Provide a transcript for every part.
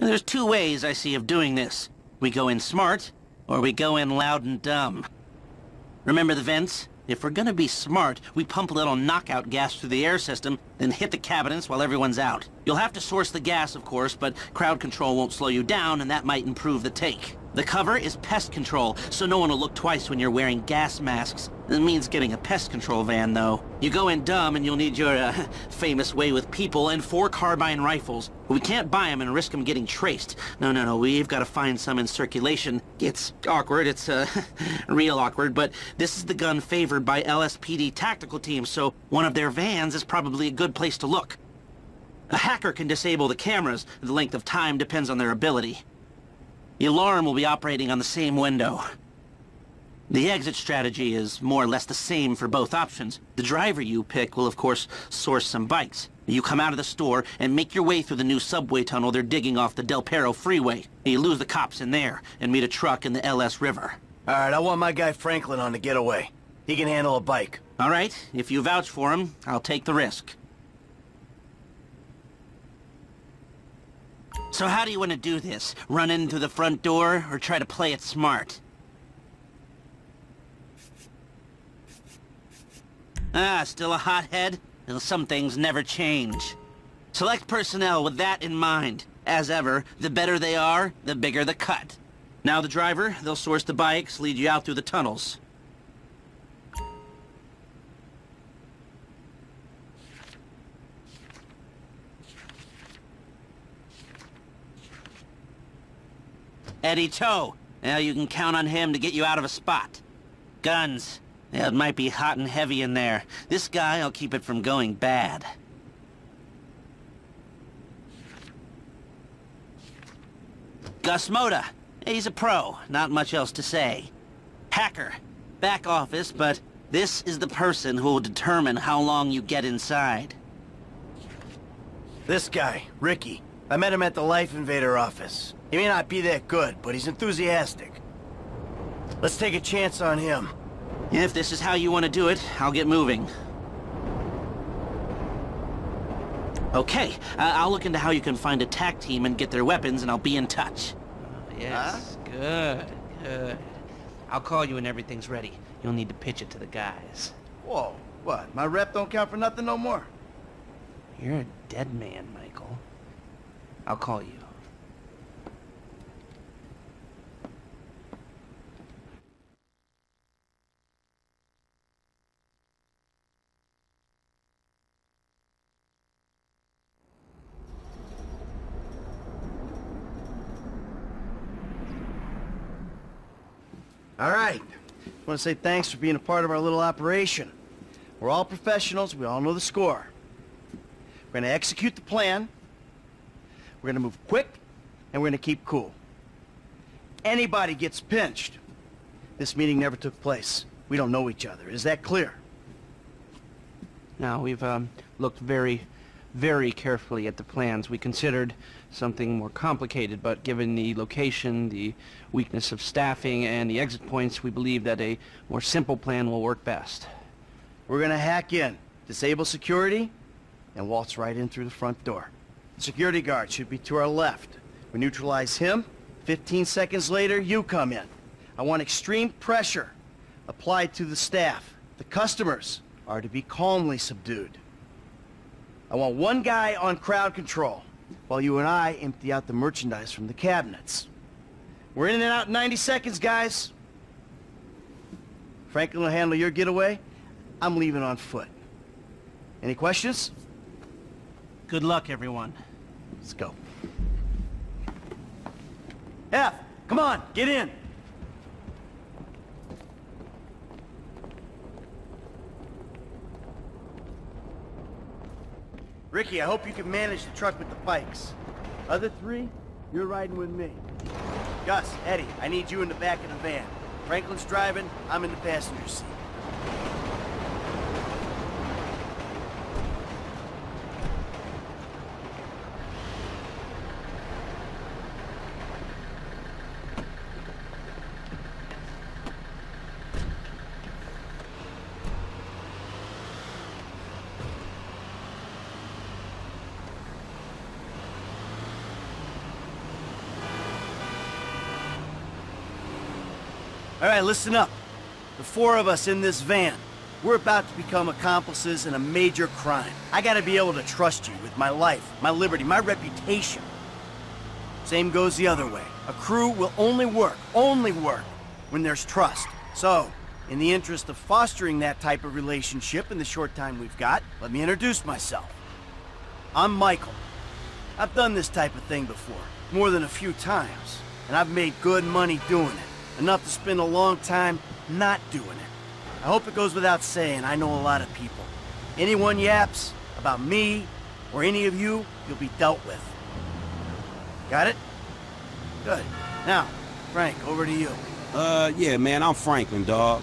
And there's two ways I see of doing this. We go in smart, or we go in loud and dumb. Remember the vents? If we're gonna be smart, we pump a little knockout gas through the air system, then hit the cabinets while everyone's out. You'll have to source the gas, of course, but crowd control won't slow you down, and that might improve the take. The cover is pest control, so no one will look twice when you're wearing gas masks. It means getting a pest control van, though. You go in dumb, and you'll need your, famous way with people and 4 carbine rifles. We can't buy them and risk them getting traced. No, we've got to find some in circulation. It's awkward, it's, real awkward, but this is the gun favored by LSPD tactical teams, so one of their vans is probably a good place to look. A hacker can disable the cameras. The length of time depends on their ability. The alarm will be operating on the same window. The exit strategy is more or less the same for both options. The driver you pick will, of course, source some bikes. You come out of the store and make your way through the new subway tunnel they're digging off the Del Perro freeway. You lose the cops in there and meet a truck in the LS River. All right, I want my guy Franklin on the getaway. He can handle a bike. All right, if you vouch for him, I'll take the risk. So how do you want to do this? Run in through the front door, or try to play it smart? Still a hothead? Some things never change. Select personnel with that in mind. As ever, the better they are, the bigger the cut. Now the driver, they'll source the bikes, lead you out through the tunnels. Eddie Toe. Now you can count on him to get you out of a spot. Guns. Yeah, it might be hot and heavy in there. This guy will keep it from going bad. Gus Moda. He's a pro. Not much else to say. Hacker. Back office, but this is the person who will determine how long you get inside. This guy, Ricky. I met him at the Life Invader office. He may not be that good, but he's enthusiastic. Let's take a chance on him. If this is how you want to do it, I'll get moving. Okay, I'll look into how you can find a tac team and get their weapons, and I'll be in touch. Yes, good. I'll call you when everything's ready. You'll need to pitch it to the guys. Whoa, what? My rep don't count for nothing no more? You're a dead man, Michael. I'll call you. All right. I want to say thanks for being a part of our little operation. We're all professionals. We all know the score. We're going to execute the plan. We're going to move quick, and we're going to keep cool. Anybody gets pinched. This meeting never took place. We don't know each other. Is that clear? Now, we've looked very, very carefully at the plans. We considered something more complicated, but given the location, the weakness of staffing, and the exit points, we believe that a more simple plan will work best. We're gonna hack in, disable security, and waltz right in through the front door. Security guard should be to our left. We neutralize him. 15 seconds later, you come in. I want extreme pressure applied to the staff. The customers are to be calmly subdued. I want one guy on crowd control, while you and I empty out the merchandise from the cabinets. We're in and out in 90 seconds, guys. Franklin will handle your getaway. I'm leaving on foot. Any questions? Good luck, everyone. Let's go. F, come on, get in. Ricky, I hope you can manage the truck with the bikes. Other three, you're riding with me. Gus, Eddie, I need you in the back of the van. Franklin's driving, I'm in the passenger seat. All right, listen up. The four of us in this van, we're about to become accomplices in a major crime. I gotta be able to trust you with my life, my liberty, my reputation. Same goes the other way. A crew will only work when there's trust. So, in the interest of fostering that type of relationship in the short time we've got, let me introduce myself. I'm Michael. I've done this type of thing before, more than a few times, and I've made good money doing it. Enough to spend a long time not doing it. I hope it goes without saying, I know a lot of people. Anyone yaps about me or any of you, you'll be dealt with. Got it? Good. Now, Frank, over to you. Yeah, man, I'm Franklin, dog.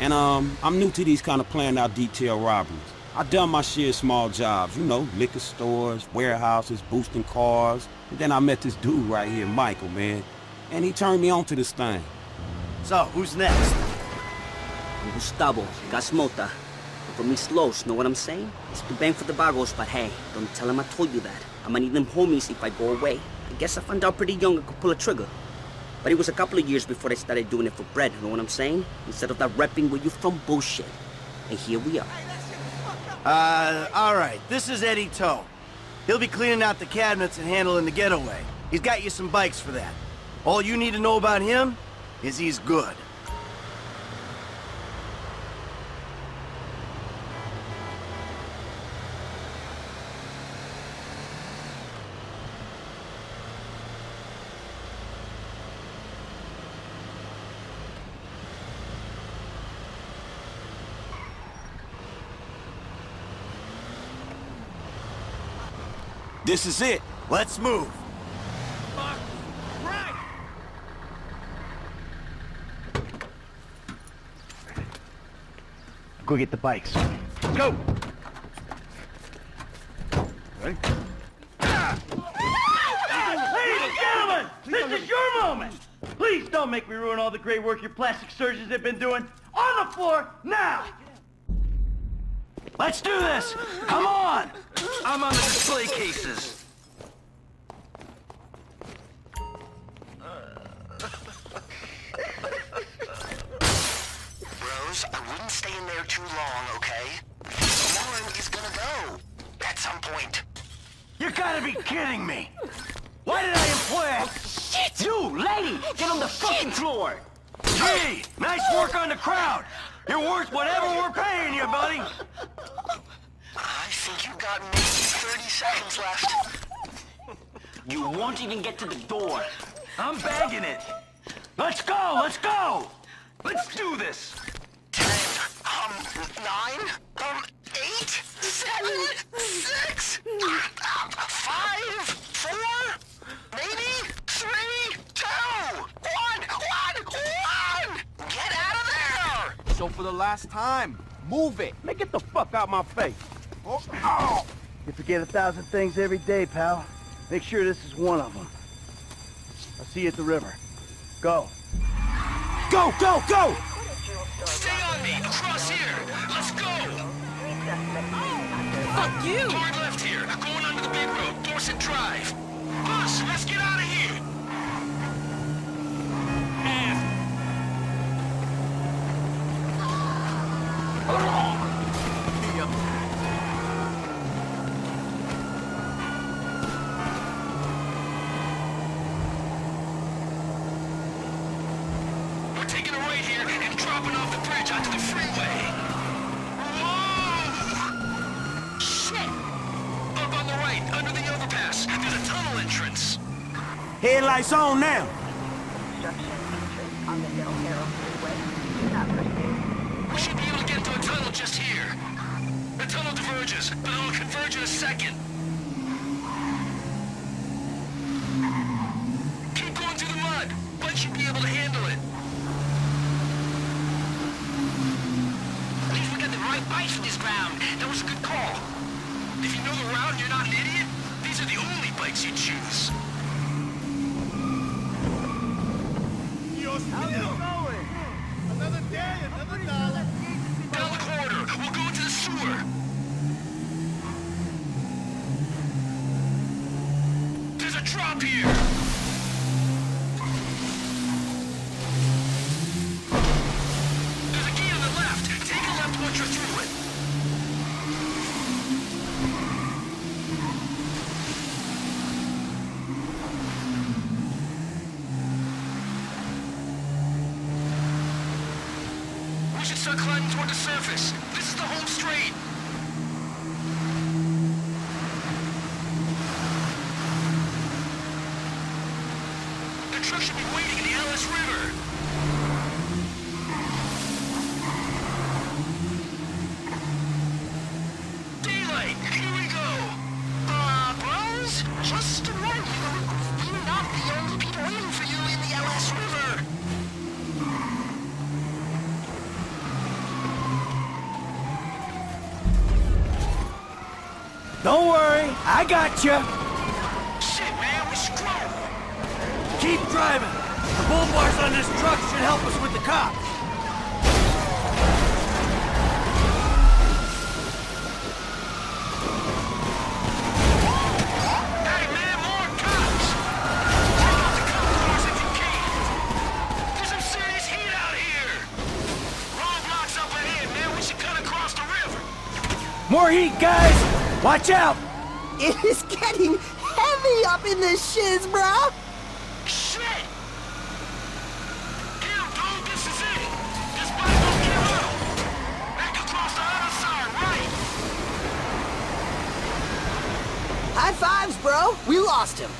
And, I'm new to these kind of planned out detail robberies. I done my share of small jobs, you know, liquor stores, warehouses, boosting cars. And then I met this dude right here, Michael, man. And he turned me on to this thing. So, who's next? I'm Gustavo, Gus Moda. From East Los, know what I'm saying? It's to bang for the barros, but hey, don't tell him I told you that. I'm gonna need them homies if I go away. I guess I found out pretty young I could pull a trigger. But it was a couple of years before they started doing it for bread, you know what I'm saying? Instead of that repping where you from bullshit. And here we are. Alright, this is Eddie Toe. He'll be cleaning out the cabinets and handling the getaway. He's got you some bikes for that. All you need to know about him is he's good. This is it. Let's move. Go get the bikes. Go! Ready? Ladies and gentlemen, this is your moment! Please don't make me ruin all the great work your plastic surgeons have been doing. On the floor, now! Let's do this! Come on! I'm on the display cases. Rose, I wouldn't stay in there too long, okay? Lauren is gonna go at some point. You gotta be kidding me! Why did I employ her? Shit! You, lady, get on the fucking floor! Gee, nice work on the crowd! You're worth whatever we're paying you, buddy! I think you got maybe 30 seconds left. You won't even get to the door. I'm bagging it. Let's go, let's go! Let's do this! 10, 9, 8, 7, 6, 5, 4, maybe 3, 2, 1, get out of there! So for the last time, move it! Man, get the fuck out my face! Oh. Oh. You forget 1,000 things every day, pal. Make sure this is one of them. I'll see you at the river. Go. Go, go, go! Stay on me! Across here! Let's go! Oh, fuck you! Hard left here. Going under the big road. Dorset Drive. Bus, let's get out of here! Ass. Oh. Headlights on now! On the Del Perro freeway. We should be able to get into a tunnel just here. The tunnel diverges, but it'll converge in a second. Keep going through the mud. Bud should be able to handle it. At least we got the right bikes for this round. That was a good call. If you know the route and you're not an idiot, these are the only bikes you choose. How's it going? Another day, another dollar. Down the corridor. We'll go into the sewer. There's a drop here. start climbing toward the surface. This is the home straight. The truck should be waiting in the LS River. Don't worry, I gotcha! Shit, man, we screwed! Keep driving! The bull bars on this truck should help us with the cops! Hey, man, more cops! Take out the cop cars if you can! There's some serious heat out here! Roadblocks up ahead, man, we should cut across the river! More heat, guys! Watch out! It is getting heavy up in this shiz, bruh! Shit! Damn, dude, this is it! This bike won't get out! Back across the other side, right! High fives, bro! We lost him!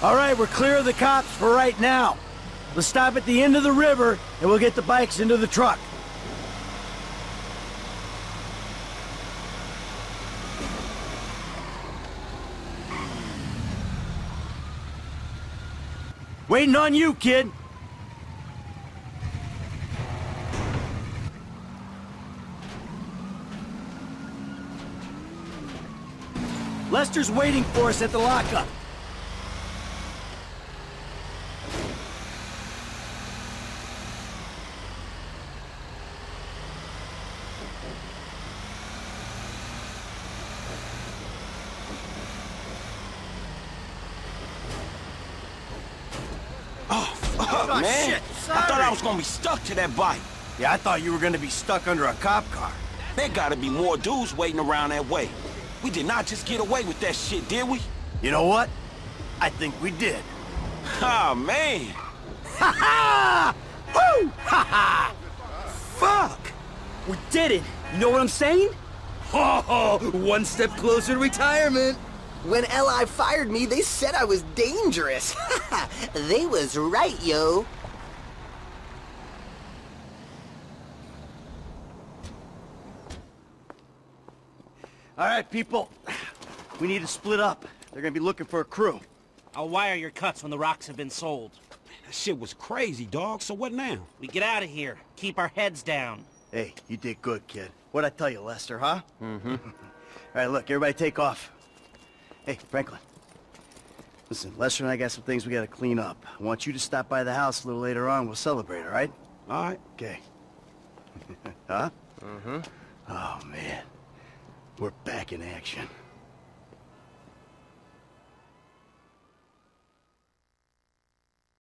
Alright, we're clear of the cops for right now. Let's stop at the end of the river, and we'll get the bikes into the truck. Waiting on you, kid! Lester's waiting for us at the lockup. Man, shit, I thought I was gonna be stuck to that bike. Yeah, I thought you were gonna be stuck under a cop car. There gotta be more dudes waiting around that way. We did not just get away with that shit, did we? You know what? I think we did. Ah, oh, man. Ha ha! Woo! Ha ha! Fuck! We did it. You know what I'm saying? Oh, one step closer to retirement. When LI fired me, they said I was dangerous. They was right, yo. All right, people. We need to split up. They're gonna be looking for a crew. I'll wire your cuts when the rocks have been sold. That shit was crazy, dog. So what now? We get out of here. Keep our heads down. Hey, you did good, kid. What'd I tell you, Lester, huh? Mm-hmm. All right, look, everybody take off. Hey, Franklin, listen, Lester and I got some things we gotta clean up. I want you to stop by the house a little later on. We'll celebrate, all right? All right. Okay. Huh? Mm-hmm. Oh, man. We're back in action.